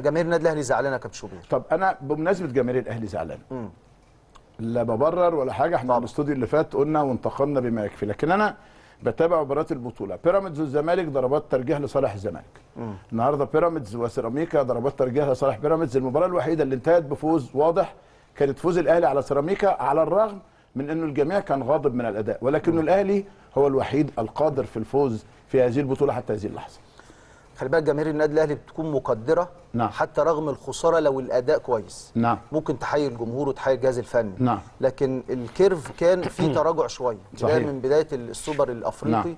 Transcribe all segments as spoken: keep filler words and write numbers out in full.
جماهير النادي الاهلي زعلانه يا كابتن شوبير؟ طب انا بمناسبه جماهير الاهلي زعلانه، لا ببرر ولا حاجه، احنا الاستوديو اللي فات قلنا وانتقلنا بما يكفي، لكن انا بتابع مباريات البطوله. بيراميدز والزمالك ضربات ترجيح لصالح الزمالك. مم. النهارده بيراميدز وسيراميكا ضربات ترجيح لصالح بيراميدز. المباراه الوحيده اللي انتهت بفوز واضح كانت فوز الاهلي على سيراميكا، على الرغم من انه الجميع كان غاضب من الاداء، ولكن الاهلي هو الوحيد القادر في الفوز في هذه البطوله حتى هذه اللحظه. خلي بالك جماهير النادي الاهلي بتكون مقدره، نعم، حتى رغم الخساره لو الاداء كويس، نعم، ممكن تحيي الجمهور وتحيي الجهاز الفني، نعم، لكن الكيرف كان فيه تراجع شويه من بدايه السوبر الافريقي، نعم،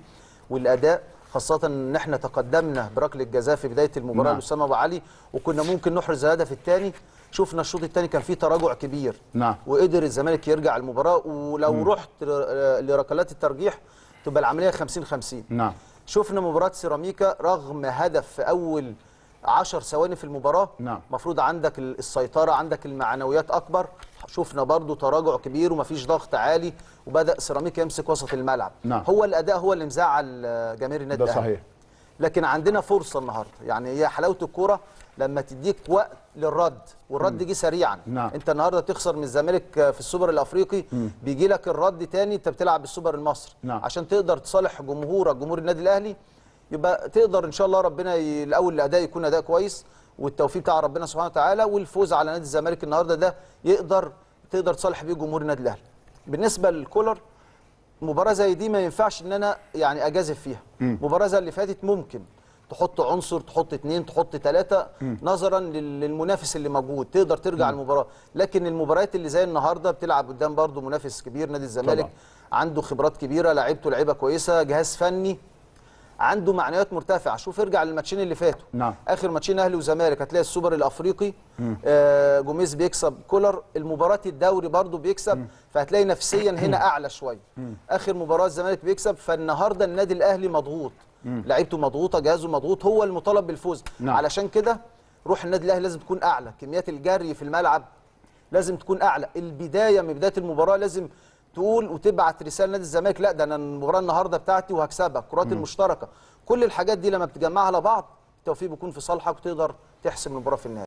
والاداء خاصه ان احنا تقدمنا بركله جزاء في بدايه المباراه لاسامه ابو علي وكنا ممكن نحرز الهدف الثاني. شفنا الشوط الثاني كان فيه تراجع كبير، نعم، وقدر الزمالك يرجع المباراه، ولو م. رحت لركلات الترجيح تبقى العمليه خمسين خمسين. نعم، شفنا مباراه سيراميكا رغم هدف في اول عشر ثواني في المباراه، نعم، المفروض عندك السيطره، عندك المعنويات اكبر، شفنا برضو تراجع كبير ومفيش ضغط عالي وبدا سيراميكا يمسك وسط الملعب، نعم. هو الاداء هو اللي مزعل جماهير النادي الاهلي، ده صحيح، لكن عندنا فرصه النهارده. يعني هي حلاوه الكوره لما تديك وقت للرد، والرد جه سريعا، نعم. انت النهارده تخسر من الزمالك في السوبر الافريقي، بيجي لك الرد تاني، انت بتلعب بالسوبر المصري، نعم، عشان تقدر تصالح جمهورك، جمهور النادي الاهلي، يبقى تقدر ان شاء الله ربنا ي... الاول الاداء يكون اداء كويس والتوفيق بتاع ربنا سبحانه وتعالى، والفوز على نادي الزمالك النهارده ده يقدر تقدر تصالح بيه جمهور النادي الاهلي. بالنسبه للكولر، مباراه زي دي ما ينفعش ان انا يعني اجازف فيها. مباراه زي اللي فاتت ممكن تحط عنصر، تحط اثنين، تحط ثلاثه، نظرا للمنافس اللي موجود تقدر ترجع المباراه، لكن المباريات اللي زي النهارده بتلعب قدام برضه منافس كبير، نادي الزمالك طبعا عنده خبرات كبيره، لعيبته لعيبه كويسه، جهاز فني عنده معنويات مرتفعه. شوف ارجع للماتشين اللي فاتوا، نعم، اخر ماتشين اهلي وزمالك هتلاقي السوبر الافريقي آه جوميز بيكسب كولر، المباراه الدوري برضه بيكسب، مم. فهتلاقي نفسيا هنا اعلى شويه. اخر مباراه الزمالك بيكسب، فالنهارده النادي الاهلي مضغوط، لعيبته مضغوطه، جهازه مضغوط، هو المطالب بالفوز، نعم. علشان كده روح النادي الاهلي لازم تكون اعلى، كميات الجري في الملعب لازم تكون اعلى، البدايه من بدايه المباراه لازم تقول وتبعت رساله لنادي الزمالك، لا ده انا المباراه النهارده بتاعتي وهكسبها، الكرات المشتركه، كل الحاجات دي لما بتجمعها على بعض التوفيق بيكون في صالحك وتقدر تحسم المباراه في النهايه.